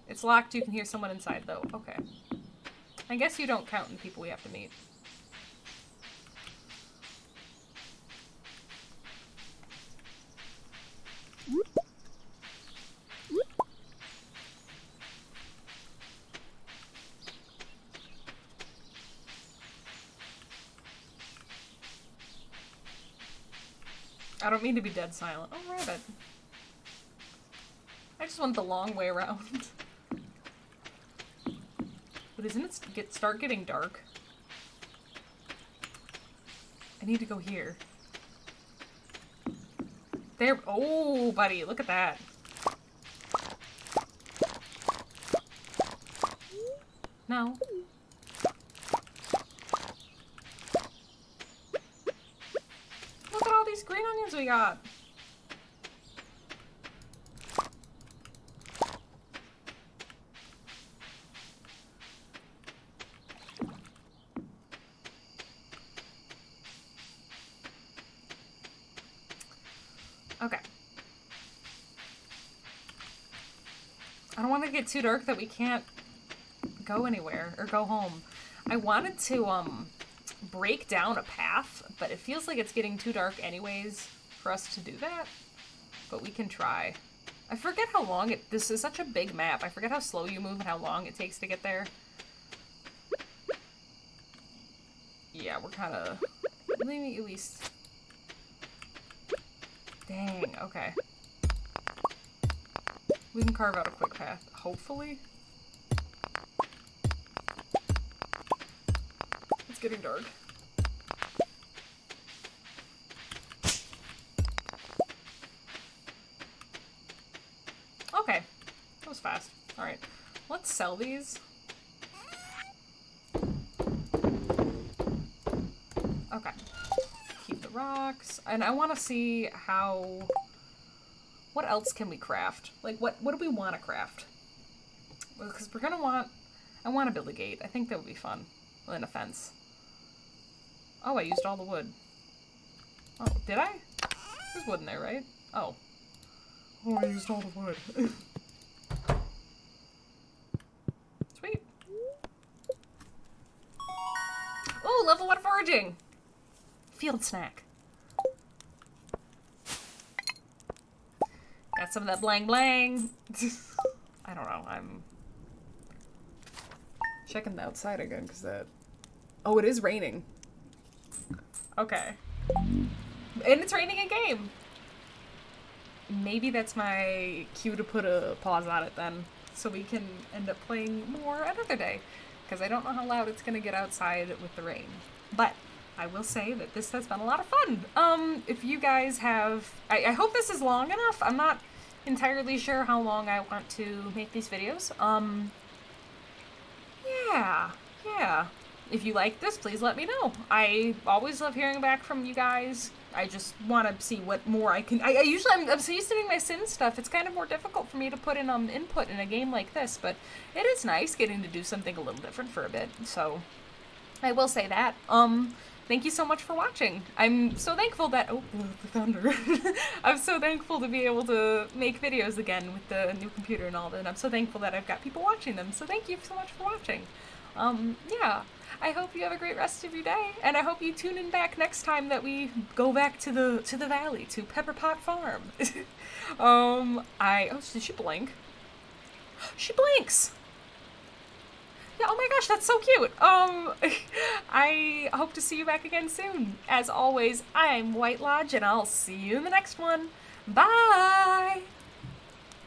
It's locked. You can hear someone inside though. Okay. I guess you don't count in people we have to meet. I don't mean to be dead silent. Oh, rabbit. I just went the long way around. But isn't it get, start getting dark? I need to go here. There- oh, buddy, look at that. No. Green onions we got. Okay. I don't want to get too dark that we can't go anywhere or go home. I wanted to, um... break down a path, but it feels like it's getting too dark anyways for us to do that, but we can try. I forget how long it- this is such a big map. I forget how slow you move and how long it takes to get there. Yeah, we're kinda... Let me at least... Dang, okay. We can carve out a quick path, hopefully. Getting dark. Okay, that was fast. All right, let's sell these. Okay, keep the rocks, and I want to see how. What else can we craft? Like, what what do we want to craft? Because we're gonna want. I want to build a gate. I think that would be fun. Well, and a fence. Oh, I used all the wood. Oh, did I? There's wood in there, right? Oh. Oh, I used all the wood. Sweet. Oh, level one foraging! Field snack. Got some of that blang blang. I don't know, I'm... checking the outside again, because that... Oh, it is raining. Okay. And it's raining in-game! Maybe that's my cue to put a pause on it then, so we can end up playing more another day, because I don't know how loud it's going to get outside with the rain. But I will say that this has been a lot of fun. Um, if you guys have... I, I hope this is long enough. I'm not entirely sure how long I want to make these videos. Um, yeah, yeah. If you like this, please let me know. I always love hearing back from you guys. I just want to see what more I can... I, I usually, I'm, I'm so used to doing my Sims stuff. It's kind of more difficult for me to put in um, input in a game like this, but it is nice getting to do something a little different for a bit, so I will say that. Um, thank you so much for watching. I'm so thankful that... Oh, the thunder. I'm so thankful to be able to make videos again with the new computer and all that, and I'm so thankful that I've got people watching them, so thank you so much for watching. Um, yeah. I hope you have a great rest of your day, and I hope you tune in back next time that we go back to the to the valley, to Pepperpot Farm. um, I... Oh, did she blink? She blinks! Yeah, oh my gosh, that's so cute! Um, I hope to see you back again soon. As always, I'm White Lodge, and I'll see you in the next one. Bye!